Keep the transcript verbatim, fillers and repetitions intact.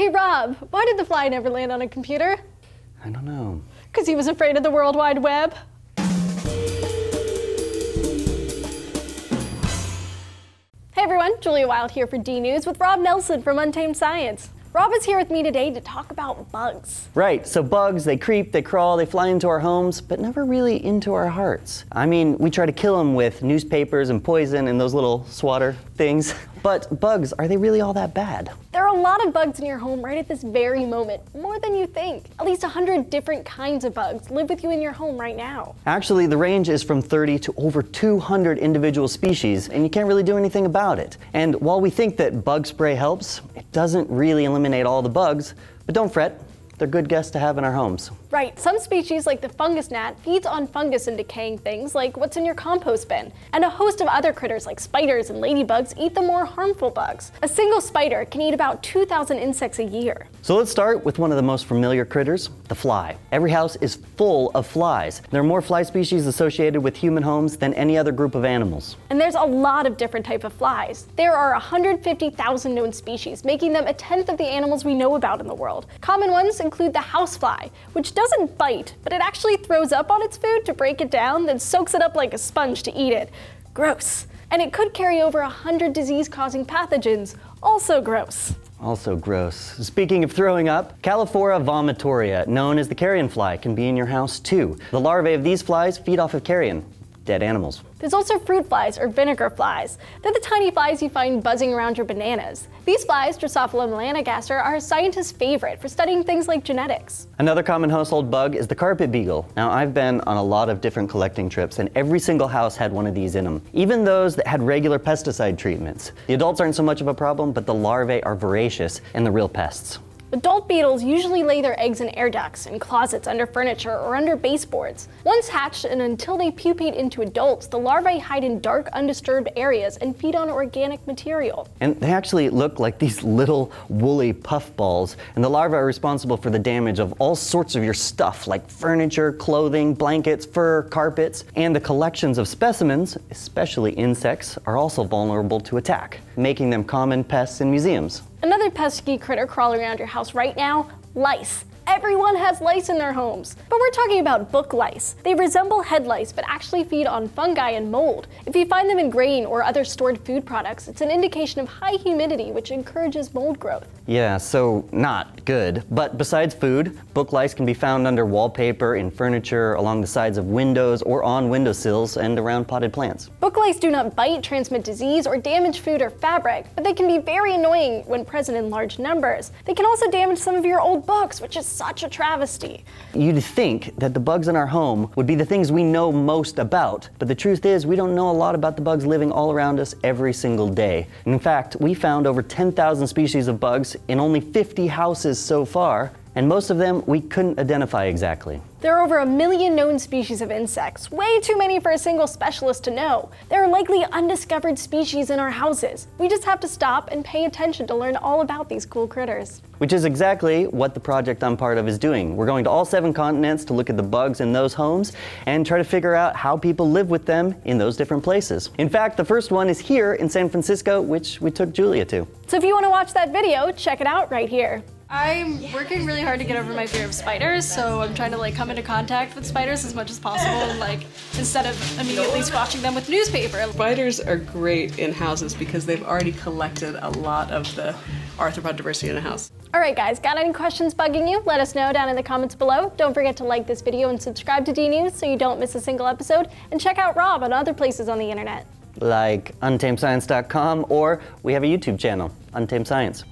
Hey, Rob, why did the fly never land on a computer? I don't know. Because he was afraid of the World Wide Web. Hey, everyone. Julia Wilde here for DNews with Rob Nelson from Untamed Science. Rob is here with me today to talk about bugs. Right, so bugs, they creep, they crawl, they fly into our homes, but never really into our hearts. I mean, we try to kill them with newspapers and poison and those little swatter things. But bugs, are they really all that bad? There are a lot of bugs in your home right at this very moment, more than you think. At least one hundred different kinds of bugs live with you in your home right now. Actually, the range is from thirty to over two hundred individual species, and you can't really do anything about it. And while we think that bug spray helps, it doesn't really eliminate Eliminate all the bugs, but don't fret, they're good guests to have in our homes. Right, some species like the fungus gnat feeds on fungus and decaying things like what's in your compost bin, and a host of other critters like spiders and ladybugs eat the more harmful bugs. A single spider can eat about two thousand insects a year. So let's start with one of the most familiar critters, the fly. Every house is full of flies. There are more fly species associated with human homes than any other group of animals. And there's a lot of different types of flies. There are one hundred fifty thousand known species, making them a tenth of the animals we know about in the world. Common ones include the housefly, which doesn't bite, but it actually throws up on its food to break it down, then soaks it up like a sponge to eat it. Gross. And it could carry over one hundred disease-causing pathogens. Also gross. Also gross. Speaking of throwing up, Calliphora vomitoria, known as the carrion fly, can be in your house too. The larvae of these flies feed off of carrion, dead animals. There's also fruit flies or vinegar flies. They're the tiny flies you find buzzing around your bananas. These flies, Drosophila melanogaster, are a scientist's favorite for studying things like genetics. Another common household bug is the carpet beetle. Now, I've been on a lot of different collecting trips, and every single house had one of these in them, even those that had regular pesticide treatments. The adults aren't so much of a problem, but the larvae are voracious and the real pests. Adult beetles usually lay their eggs in air ducts, in closets, under furniture, or under baseboards. Once hatched and until they pupate into adults, the larvae hide in dark, undisturbed areas and feed on organic material. And they actually look like these little woolly puffballs, and the larvae are responsible for the damage of all sorts of your stuff, like furniture, clothing, blankets, fur, carpets, and the collections of specimens, especially insects, are also vulnerable to attack, making them common pests in museums. Another pesky critter crawling around your house right now, lice. Everyone has lice in their homes. But we're talking about book lice. They resemble head lice, but actually feed on fungi and mold. If you find them in grain or other stored food products, it's an indication of high humidity, which encourages mold growth. Yeah, so not good. But besides food, book lice can be found under wallpaper, in furniture, along the sides of windows, or on windowsills, and around potted plants. Book lice do not bite, transmit disease, or damage food or fabric, but they can be very annoying when present in large numbers. They can also damage some of your old books, which is such a travesty. You'd think that the bugs in our home would be the things we know most about, but the truth is we don't know a lot about the bugs living all around us every single day. And in fact, we found over ten thousand species of bugs in only fifty houses so far, and most of them we couldn't identify exactly. There are over a million known species of insects, way too many for a single specialist to know. There are likely undiscovered species in our houses. We just have to stop and pay attention to learn all about these cool critters. Which is exactly what the project I'm part of is doing. We're going to all seven continents to look at the bugs in those homes and try to figure out how people live with them in those different places. In fact, the first one is here in San Francisco, which we took Julia to. So if you want to watch that video, check it out right here. I'm working really hard to get over my fear of spiders, so I'm trying to like come into contact with spiders as much as possible, and, like, instead of immediately squashing them with newspaper. Spiders are great in houses because they've already collected a lot of the arthropod diversity in a house. All right, guys, got any questions bugging you? Let us know down in the comments below. Don't forget to like this video and subscribe to DNews so you don't miss a single episode, and check out Rob on other places on the internet. Like untamed science dot com, or we have a YouTube channel, Untamed Science.